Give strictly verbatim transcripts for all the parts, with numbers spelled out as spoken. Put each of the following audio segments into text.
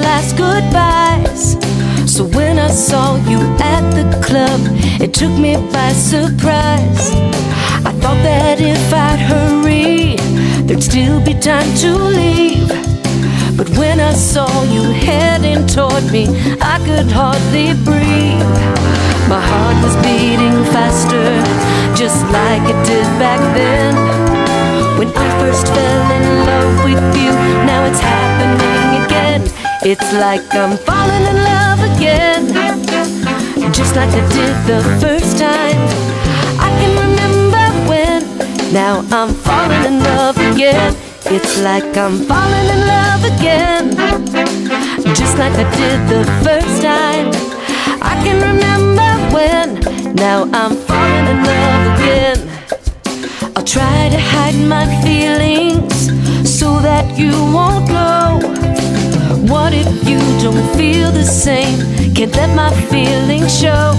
last goodbyes. So when I saw you at the club, it took me by surprise. I thought that if I'd hurry, there'd still be time to leave. But when I saw you heading toward me, I could hardly breathe. My heart was beating faster, just like it did back then, when I first fell in love with you. Now it's happening again. It's like I'm falling in love again, just like I did the first time. I can remember when. Now I'm falling in love again. It's like I'm falling in love again, just like I did the first time. I can remember when. Now I'm falling in love again. I'll try to hide my feelings so that you won't know. What if you don't feel the same? Can't let my feelings show.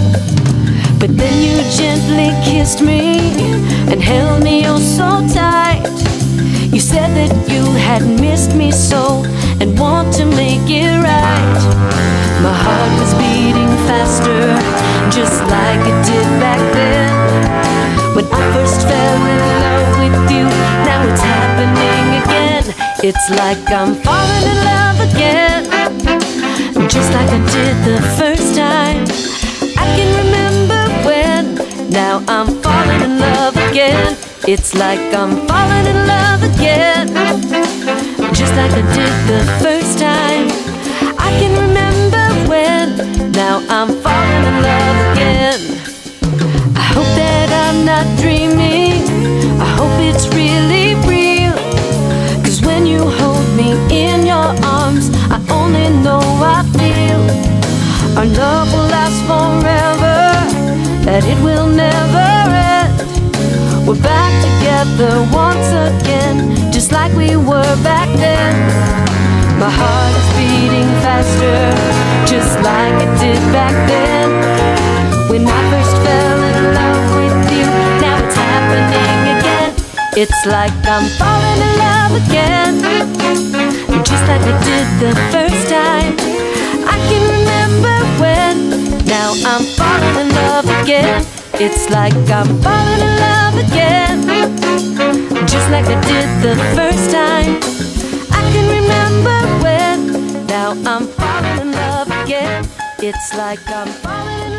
But then you gently kissed me and held me oh so tight. You said that you had missed me so and want to make it right. My heart was beating faster, just like it did back then, when I first fell in love with you. Now it's happening again. It's like I'm falling in love again, just like I did the first time. I can remember when. Now I'm falling in love again. It's like I'm falling in love again, just like I did the first time. I can remember when. Now I'm falling in love again. I hope that I'm not dreaming. I hope it's really real. Cause when you hold me in your arms, I only know I feel our love will last forever, that it will never end. We're back together once again, just like we were back then. My heart is beating faster, just like it did back then, when I first fell in love with you. Now it's happening again. It's like I'm falling in love again, just like I did the first time. I can remember when. Now I'm falling in love again. It's like I'm falling in love again, just like I did the first time. I can remember when. Now I'm falling in love again. It's like I'm falling in love again.